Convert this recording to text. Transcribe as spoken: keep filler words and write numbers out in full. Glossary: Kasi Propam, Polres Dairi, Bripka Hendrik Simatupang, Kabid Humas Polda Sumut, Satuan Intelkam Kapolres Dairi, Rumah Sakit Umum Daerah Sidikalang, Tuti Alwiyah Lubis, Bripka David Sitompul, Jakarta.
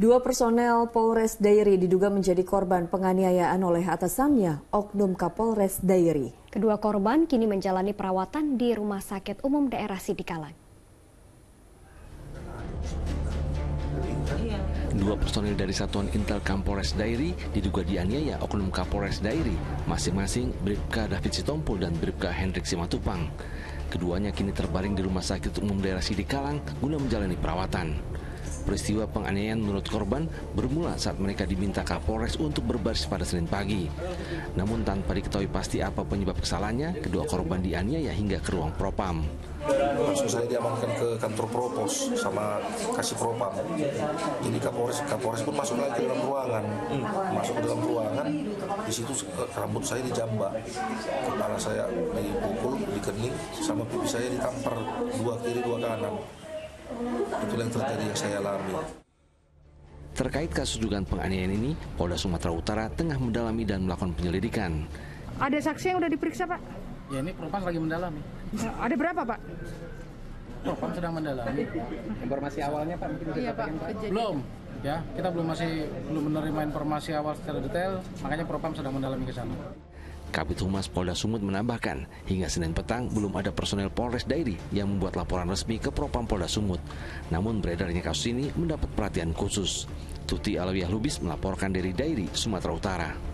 Dua personel Polres Dairi diduga menjadi korban penganiayaan oleh atasannya, Oknum Kapolres Dairi. Kedua korban kini menjalani perawatan di Rumah Sakit Umum Daerah Sidikalang. Dua personil dari Satuan Intelkam Kapolres Dairi diduga dianiaya Oknum Kapolres Dairi, masing-masing Bripka David Sitompul dan Bripka Hendrik Simatupang. Keduanya kini terbaring di Rumah Sakit Umum Daerah Sidikalang guna menjalani perawatan. Peristiwa penganiayaan menurut korban bermula saat mereka diminta Kapolres untuk berbaris pada Senin pagi. Namun tanpa diketahui pasti apa penyebab kesalahannya, kedua korban dianiaya hingga ke ruang Propam. Langsung saya diamankan ke kantor Propos sama Kasi Propam. Jadi Kapolres, Kapolres pun masuk lagi ke dalam ruangan. Masuk ke dalam ruangan, di situ rambut saya dijambak, kepala saya dipukul di kening, sama pipi saya ditampar dua kiri dua kanan. Itulah yang terjadi yang saya alami. Terkait kasus dugaan penganiayaan ini, Polda Sumatera Utara tengah mendalami dan melakukan penyelidikan. Ada saksi yang sudah diperiksa, Pak? Ya, ini Propam lagi mendalami. Ada berapa, Pak? Propam sedang mendalami. Informasi awalnya, Pak, mungkin sudah disampaikan, Pak? Belum, ya. Kita belum masih belum menerima informasi awal secara detail, makanya Propam sedang mendalami ke sana. Kabid Humas Polda Sumut menambahkan, hingga Senin petang belum ada personel Polres Dairi yang membuat laporan resmi ke Propam Polda Sumut. Namun beredarnya kasus ini mendapat perhatian khusus. Tuti Alwiyah Lubis melaporkan dari Dairi, Sumatera Utara.